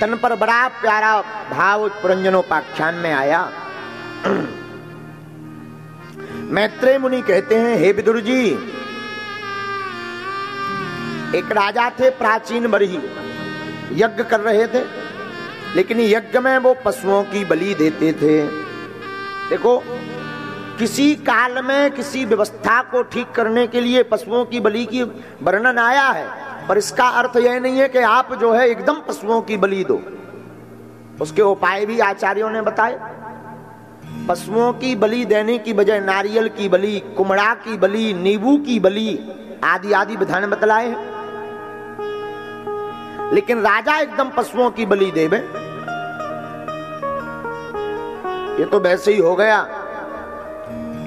तन पर बड़ा प्यारा भाव उत्पुरंजनोपाख्यान में आया। मैत्रेय मुनि कहते हैं, हे विदुर जी, एक राजा थे प्राचीन बरही, यज्ञ कर रहे थे, लेकिन यज्ञ में वो पशुओं की बलि देते थे। देखो, किसी काल में किसी व्यवस्था को ठीक करने के लिए पशुओं की बलि की वर्णन आया है, पर इसका अर्थ यह नहीं है कि आप जो है एकदम पशुओं की बलि दो। उसके उपाय भी आचार्यों ने बताए। पशुओं की बलि देने की बजाय नारियल की बलि, कुमड़ा की बलि, नींबू की बलि आदि आदि विधान बतलाए हैं। लेकिन राजा एकदम पशुओं की बलि देवे, ये तो वैसे ही हो गया।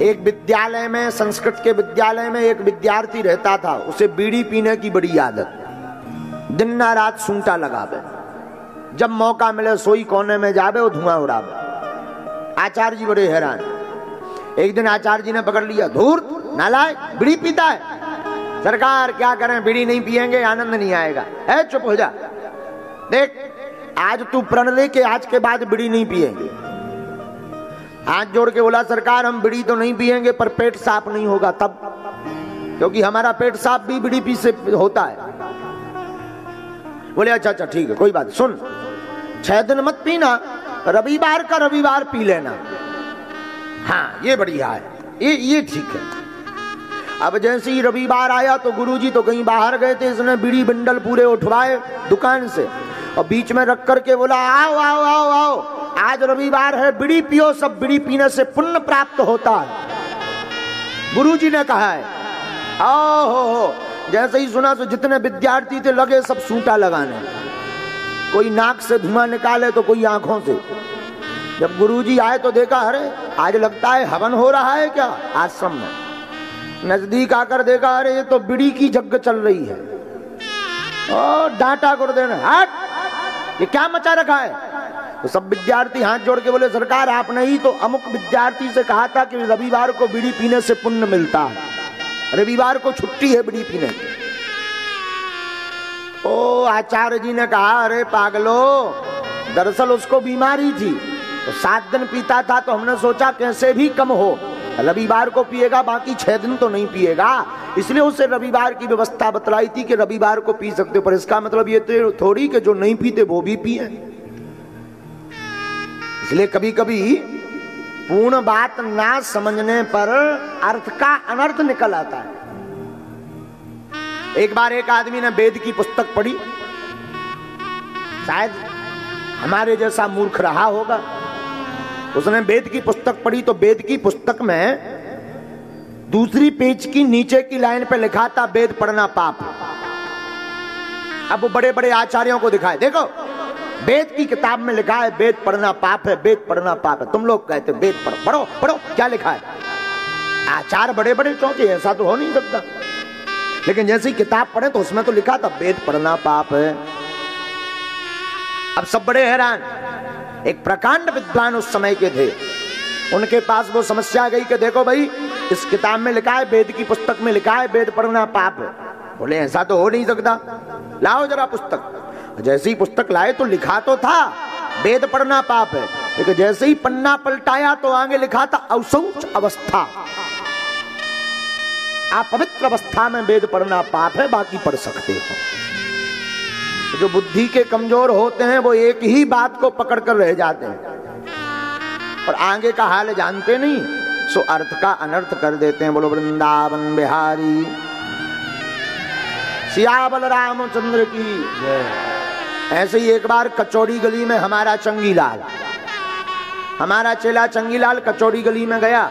एक विद्यालय में, संस्कृत के विद्यालय में एक विद्यार्थी रहता था, उसे बीड़ी पीने की बड़ी आदत, दिन ना रात सूंटा लगावे, जब मौका मिले सोई कोने में जावे और धुआं उड़ावे। आचार्य जी बड़े हैरान। एक दिन आचार्य जी ने पकड़ लिया, धूर्त नालायक, बीड़ी पीता है। सरकार क्या करें, बीड़ी नहीं पिएंगे आनंद नहीं आएगा। है चुप हो जा, देख आज तू प्रण ले के आज के बाद बीड़ी नहीं पिएंगे। हाथ जोड़ के बोला, सरकार हम बीड़ी तो नहीं पिएंगे, पर पेट साफ नहीं होगा तब, क्योंकि हमारा पेट साफ भी बीड़ी पी से होता है। बोले अच्छा अच्छा ठीक है, कोई बात, सुन 6 दिन मत पीना, रविवार का रविवार पी लेना। हाँ ये बढ़िया है, ये ठीक है। अब जैसे ही रविवार आया तो गुरुजी तो कहीं बाहर गए थे, इसने बीड़ी बंडल पूरे उठवाए दुकान से और बीच में रख करके बोला, आओ आओ आओ आओ, आज रविवार है, बीड़ी पियो, सब बीड़ी पीने से पुण्य प्राप्त होता है, गुरुजी ने कहा है। ओहो, जैसे ही सुना तो जितने विद्यार्थी थे लगे सब सूटा लगाने, कोई नाक से धुआं निकाले तो कोई आंखों से। जब गुरुजी आए तो देखा, अरे आज लगता है हवन हो रहा है क्या आश्रम में। नजदीक आकर देखा, अरे ये तो बीड़ी की जग चल रही है। और डांटा गुरुदेव ने, हट, ये क्या मचा रखा है। तो सब विद्यार्थी हाथ जोड़ के बोले, सरकार आपने ही तो अमुक विद्यार्थी से कहा था कि रविवार को बीड़ी पीने से पुण्य मिलता है, रविवार को छुट्टी है बीड़ी पीने की। ओ आचार्य जी ने कहा, अरे पागलो, दरअसल उसको बीमारी थी, तो 7 दिन पीता था, तो हमने सोचा कैसे भी कम हो, रविवार को पिएगा, बाकी 6 दिन तो नहीं पिएगा, इसलिए उसे रविवार की व्यवस्था बतलाई थी कि रविवार को पी सकते हो। पर इसका मतलब ये तो थोड़ी कि जो नहीं पीते वो भी पिए। इसलिए कभी कभी पूर्ण बात ना समझने पर अर्थ का अनर्थ निकल आता है। एक बार एक आदमी ने वेद की पुस्तक पढ़ी, शायद हमारे जैसा मूर्ख रहा होगा। उसने वेद की पुस्तक पढ़ी तो वेद की पुस्तक में दूसरी पेज की नीचे की लाइन पे लिखा था, वेद पढ़ना पाप। अब वो बड़े बड़े आचार्यों को दिखाए, देखो वेद की किताब में लिखा है वेद पढ़ना पाप है, वेद पढ़ना पाप है, तुम लोग कहते वेद पढ़ो पढ़ो पढ़ो, क्या लिखा है। आचार्य बड़े बड़े चौंके, ऐसा तो हो नहीं सकता। लेकिन जैसे ही किताब पढ़े तो उसमें तो लिखा था वेद पढ़ना पाप है। अब सब बड़े हैरान। एक प्रकांड विद्वान उस समय के थे, उनके पास वो समस्या गई कि देखो भाई, इस किताब में लिखा है, वेद की पुस्तक में लिखा है वेद पढ़ना पाप है। बोले ऐसा तो हो नहीं सकता, लाओ जरा पुस्तक। जैसे ही पुस्तक लाए तो लिखा तो था वेद पढ़ना पाप है, लेकिन जैसे ही पन्ना पलटाया तो आगे लिखा था अशौच अवस्था, अपवित्र अवस्था में वेद पढ़ना पाप है, बाकी पढ़ सकते हो। जो बुद्धि के कमजोर होते हैं वो एक ही बात को पकड़कर रह जाते हैं और आगे का हाल जानते नहीं, सो अर्थ का अनर्थ कर देते हैं। बोलो वृंदावन बिहारी सियाबल रामचंद्र की। ऐसे ही एक बार कचौरी गली में हमारा चंगीलाल, हमारा चेला चंगीलाल कचौरी गली में गया,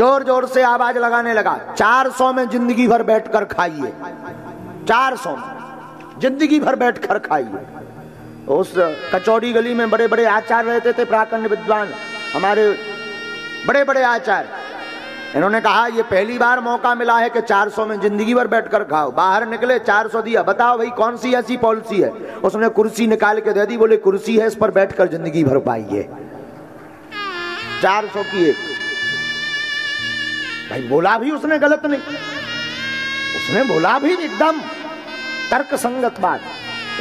जोर जोर से आवाज लगाने लगा, 400 में जिंदगी भर बैठकर खाइए, 400 में जिंदगी भर बैठकर खाइए। उस कचौरी गली में बड़े बड़े आचार्य रहते थे, प्राकंड विद्वान, हमारे बड़े बड़े आचार्य। इन्होंने कहा ये पहली बार मौका मिला है कि 400 में जिंदगी भर बैठकर खाओ। बाहर निकले, 400 दिया, बताओ भाई कौन सी ऐसी पॉलिसी है। उसने कुर्सी निकाल के दे दी, बोले कुर्सी है, इस पर बैठकर जिंदगी भर पाइए, 400 की एक। भाई बोला भी उसने गलत नहीं, उसने बोला भी एकदम तर्कसंगत बात।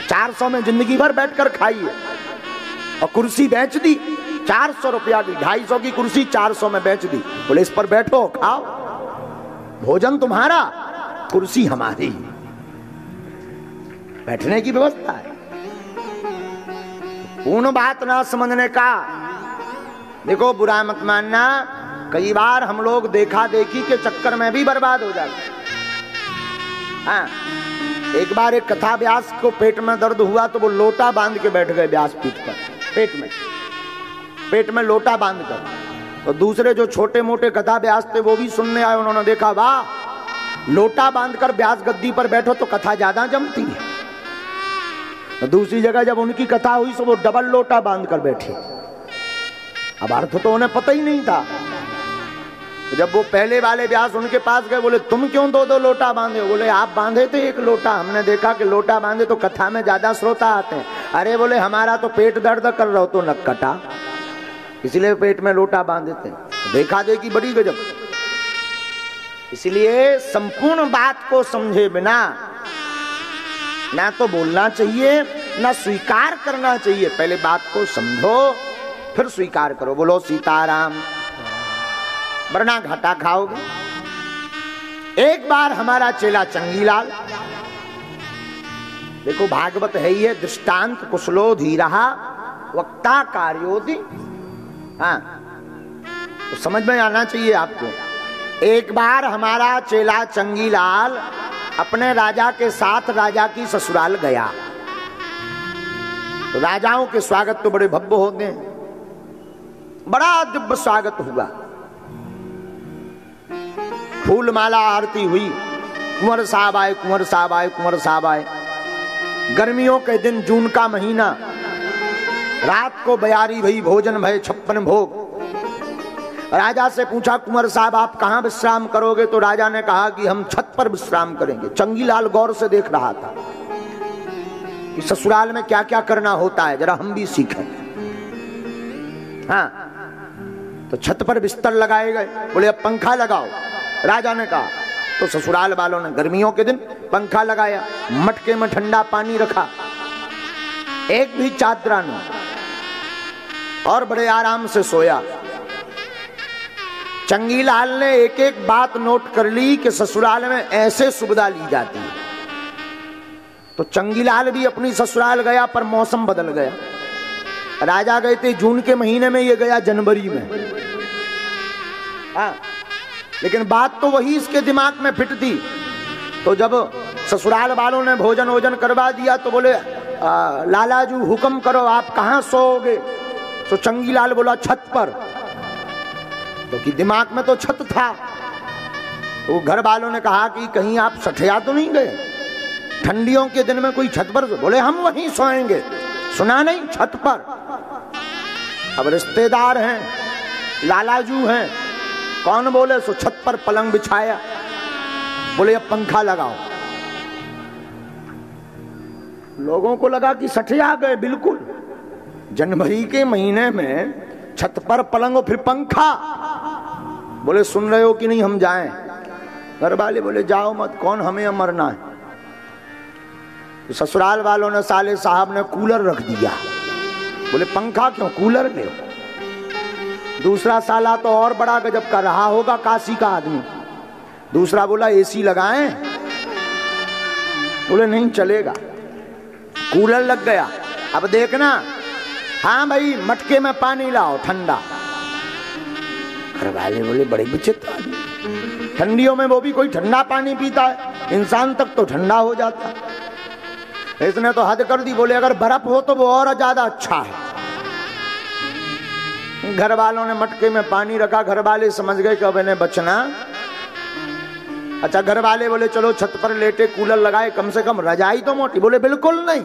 400 में जिंदगी भर बैठकर खाई है और कुर्सी बेच दी 400 रुपया की, 250 की कुर्सी 400 में बेच दी। बोले इस पर बैठो खाओ, भोजन तुम्हारा कुर्सी हमारी, बैठने की व्यवस्था है। पूर्ण बात ना समझने का, देखो बुरा मत मानना, कई बार हम लोग देखा देखी के चक्कर में भी बर्बाद हो जाते हैं। हाँ, एक बार एक कथा व्यास को पेट में दर्द हुआ तो वो लोटा बांध के बैठ गए व्यासपीठ पर, पेट में लोटा बांध कर। तो दूसरे जो छोटे मोटे कथा व्यास थे वो भी सुनने आए, उन्होंने देखा वाह लोटा बांधकर व्यास गद्दी पर बैठो तो कथा ज्यादा जमती है। तो दूसरी जगह जब उनकी कथा हुई तो वो डबल लोटा बांधकर बैठे। अब अर्थ तो उन्हें पता ही नहीं था। तो जब वो पहले वाले व्यास उनके पास गए, बोले तुम क्यों दो दो लोटा बांधे हो? बोले आप बांधे थे एक लोटा, हमने देखा कि लोटा बांधे तो कथा में ज्यादा श्रोता आते हैं। अरे बोले हमारा तो पेट दर्द कर रहा हो तो नक्कटा, इसलिए पेट में लोटा बांध देते हैं। देखा देखी बड़ी गजब। इसलिए संपूर्ण बात को समझे बिना ना तो बोलना चाहिए ना स्वीकार करना चाहिए। पहले बात को समझो फिर स्वीकार करो। बोलो सीताराम। वरना घाटा खाओगे। एक बार हमारा चेला चंगीलाल, देखो भागवत है ही है, दृष्टांत, कुशलो, धीरा, वक्ता, कार्योदी। हाँ, तो समझ में आना चाहिए आपको। एक बार हमारा चेला चंगीलाल अपने राजा के साथ राजा की ससुराल गया। तो राजाओं के स्वागत तो बड़े भव्य होते हैं, बड़ा दिव्य स्वागत हुआ, फूल माला आरती हुई, कुंवर साहब आए, कुंवर साहब आए, कुंवर साहब आए। गर्मियों के दिन, जून का महीना, रात को बयारी भई, भोजन भये, 56 भोग। राजा से पूछा कुंवर साहब आप कहाँ विश्राम करोगे? तो राजा ने कहा कि हम छत पर विश्राम करेंगे। चंगीलाल गौर से देख रहा था कि ससुराल में क्या क्या करना होता है, जरा हम भी सीखें। हाँ, तो छत पर बिस्तर लगाए गए। बोले अब पंखा लगाओ, राजा ने कहा। तो ससुराल वालों ने गर्मियों के दिन पंखा लगाया, मटके में ठंडा पानी रखा, एक भी चादरा नहीं, और बड़े आराम से सोया। चंगीलाल ने एक एक बात नोट कर ली कि ससुराल में ऐसे सुविधा ली जाती है। तो चंगीलाल भी अपनी ससुराल गया, पर मौसम बदल गया। राजा गए थे जून के महीने में, ये गया जनवरी में। हाँ, लेकिन बात तो वही इसके दिमाग में फिट थी। तो जब ससुराल वालों ने भोजन वोजन करवा दिया तो बोले लाला जी हुक्म करो आप कहाँ सोओगे? तो चंगीलाल बोला छत पर, क्योंकि तो दिमाग में तो छत था। तो घर वालों ने कहा कि कहीं आप सठिया तो नहीं गए, ठंडियों के दिन में कोई छत पर? बोले हम वहीं सोएंगे। सुना नहीं, छत पर। अब रिश्तेदार हैं, लालाजू हैं, कौन बोले? सो छत पर पलंग बिछाया। बोले अब पंखा लगाओ। लोगों को लगा कि सठिया गए, बिल्कुल जनवरी के महीने में छत पर पलंग और फिर पंखा। बोले सुन रहे हो कि नहीं, हम जाएं? घर वाले बोले जाओ मत, कौन हमें मरना है। तो ससुराल वालों ने, साले साहब ने कूलर रख दिया। बोले पंखा क्यों, कूलर ले। दूसरा साला तो और बड़ा गजब का रहा होगा, काशी का आदमी। दूसरा बोला एसी लगाएं। बोले नहीं चलेगा। कूलर लग गया। अब देखना, हाँ भाई मटके में पानी लाओ ठंडा। घर वाले बोले बड़े विचित्र आदमी, ठंडियों में वो भी कोई ठंडा पानी पीता है? इंसान तक तो ठंडा हो जाता है, इसने तो हद कर दी। बोले अगर बर्फ हो तो वो और ज्यादा अच्छा है। घर वालों ने मटके में पानी रखा। घर वाले समझ गए कि अब इन्हें बचना। अच्छा, घर वाले बोले चलो छत पर लेटे, कूलर लगाए, कम से कम रजाई तो मोटी। बोले बिल्कुल नहीं,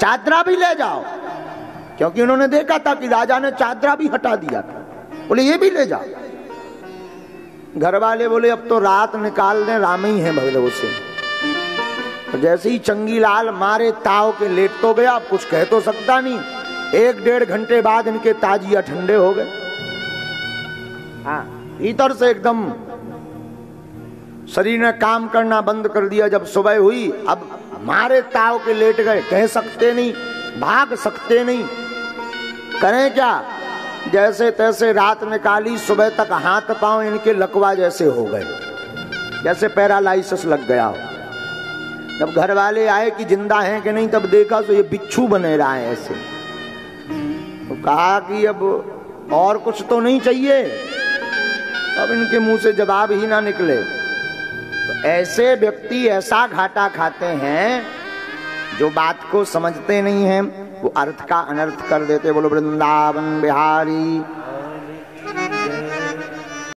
चादरा भी ले जाओ, क्योंकि उन्होंने देखा था कि राजा ने चादरा भी हटा दिया था। बोले ये भी ले जाओ। घर वाले बोले अब तो रात निकालने राम ही है भगलों से। तो जैसे ही चंगीलाल मारे ताव के लेट तो गया, अब कुछ कह तो सकता नहीं। 1-1.5 घंटे बाद इनके ताजिया ठंडे हो गए। हाँ, भीतर से एकदम शरीर ने काम करना बंद कर दिया। जब सुबह हुई, अब मारे ताव के लेट गए, कह सकते नहीं, भाग सकते नहीं, करें क्या? जैसे तैसे रात निकाली, सुबह तक हाथ पांव इनके लकवा जैसे हो गए, जैसे पैरालिसिस लग गया हो। जब घर वाले आए कि जिंदा हैं कि नहीं, तब देखा तो ये बिच्छू बने रहा है ऐसे। तो कहा कि अब और कुछ तो नहीं चाहिए, अब इनके मुंह से जवाब ही ना निकले। तो ऐसे व्यक्ति ऐसा घाटा खाते हैं, जो बात को समझते नहीं हैं, वो अर्थ का अनर्थ कर देते। बोलो वृंदावन बिहारी।